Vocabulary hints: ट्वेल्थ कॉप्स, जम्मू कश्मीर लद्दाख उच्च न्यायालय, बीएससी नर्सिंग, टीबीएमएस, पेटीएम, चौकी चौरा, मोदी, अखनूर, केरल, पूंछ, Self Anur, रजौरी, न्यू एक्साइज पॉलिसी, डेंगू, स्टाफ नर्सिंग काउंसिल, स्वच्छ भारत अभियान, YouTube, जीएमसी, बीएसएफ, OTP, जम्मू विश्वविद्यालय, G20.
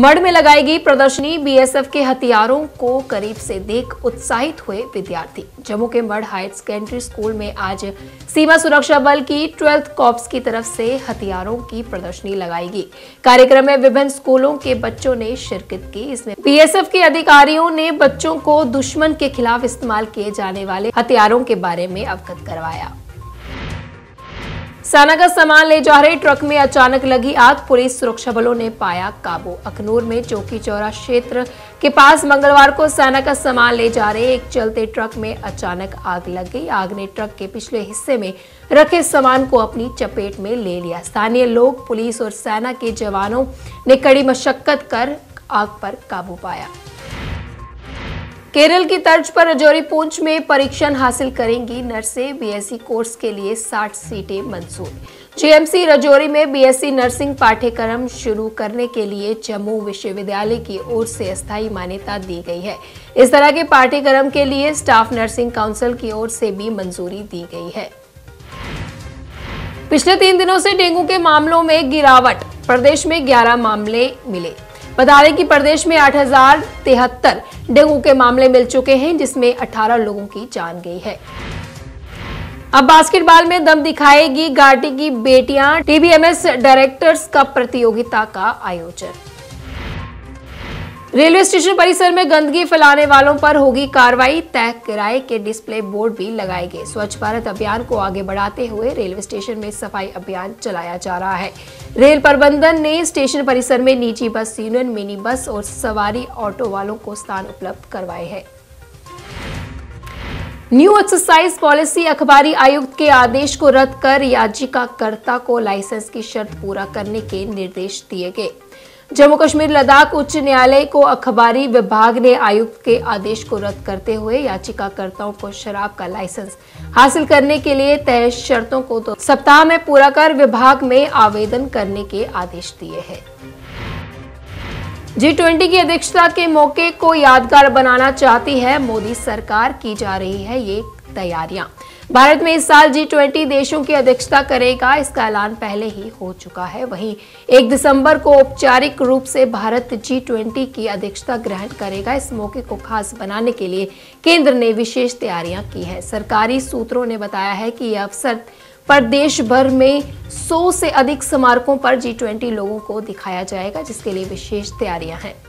मढ़ में लगाई गई प्रदर्शनी, बीएसएफ के हथियारों को करीब से देख उत्साहित हुए विद्यार्थी। जम्मू के मढ़ हायर सेकेंडरी स्कूल में आज सीमा सुरक्षा बल की ट्वेल्थ कॉप्स की तरफ से हथियारों की प्रदर्शनी लगाई गई। कार्यक्रम में विभिन्न स्कूलों के बच्चों ने शिरकत की। इसमें बीएसएफ के अधिकारियों ने बच्चों को दुश्मन के खिलाफ इस्तेमाल किए जाने वाले हथियारों के बारे में अवगत करवाया। साना का सामान ले जा रहे ट्रक में अचानक लगी आग, पुलिस सुरक्षा बलों ने पाया काबू। अखनूर में चौकी चौरा क्षेत्र के पास मंगलवार को साना का सामान ले जा रहे एक चलते ट्रक में अचानक आग लग गई। आग ने ट्रक के पिछले हिस्से में रखे सामान को अपनी चपेट में ले लिया। स्थानीय लोग, पुलिस और सेना के जवानों ने कड़ी मशक्कत कर आग पर काबू पाया। केरल की तर्ज पर रजौरी पूंछ में परीक्षण हासिल करेंगी नर्सें, बीएससी कोर्स के लिए 60 सीटें मंजूर। जीएमसी रजौरी में बीएससी नर्सिंग पाठ्यक्रम शुरू करने के लिए जम्मू विश्वविद्यालय की ओर से अस्थायी मान्यता दी गई है। इस तरह के पाठ्यक्रम के लिए स्टाफ नर्सिंग काउंसिल की ओर से भी मंजूरी दी गई है। पिछले 3 दिनों से डेंगू के मामलों में गिरावट, प्रदेश में 11 मामले मिले। बता दें कि प्रदेश में 8,073 डेंगू के मामले मिल चुके हैं, जिसमें 18 लोगों की जान गई है। अब बास्केटबॉल में दम दिखाएगी घाटी की बेटियां, टीबीएमएस डायरेक्टर्स कप प्रतियोगिता का आयोजन। रेलवे स्टेशन परिसर में गंदगी फैलाने वालों पर होगी कार्रवाई, तय किराए के डिस्प्ले बोर्ड भी लगाए गए। स्वच्छ भारत अभियान को आगे बढ़ाते हुए रेलवे स्टेशन में सफाई अभियान चलाया जा रहा है। रेल प्रबंधन ने स्टेशन परिसर में निजी बस यूनियन, मिनी बस और सवारी ऑटो वालों को स्थान उपलब्ध करवाए हैं। न्यू एक्साइज पॉलिसी, अखबारी आयुक्त के आदेश को रद्द कर याचिकाकर्ता को लाइसेंस की शर्त पूरा करने के निर्देश दिए गए। जम्मू कश्मीर लद्दाख उच्च न्यायालय को अखबारी विभाग ने आयुक्त के आदेश को रद्द करते हुए याचिकाकर्ताओं को शराब का लाइसेंस हासिल करने के लिए तय शर्तों को 2 सप्ताह में पूरा कर विभाग में आवेदन करने के आदेश दिए हैं। G20 की अध्यक्षता के मौके को यादगार बनाना चाहती है मोदी सरकार, की जा रही है ये तैयारियां। भारत में इस साल G20 देशों की अध्यक्षता करेगा, इसका ऐलान पहले ही हो चुका है। वहीं 1 दिसंबर को औपचारिक रूप से भारत G20 की अध्यक्षता ग्रहण करेगा। इस मौके को खास बनाने के लिए केंद्र ने विशेष तैयारियां की है। सरकारी सूत्रों ने बताया है कि यह अवसर पर देश भर में 100 से अधिक स्मारकों पर G20 लोगों को दिखाया जाएगा, जिसके लिए विशेष तैयारियां हैं।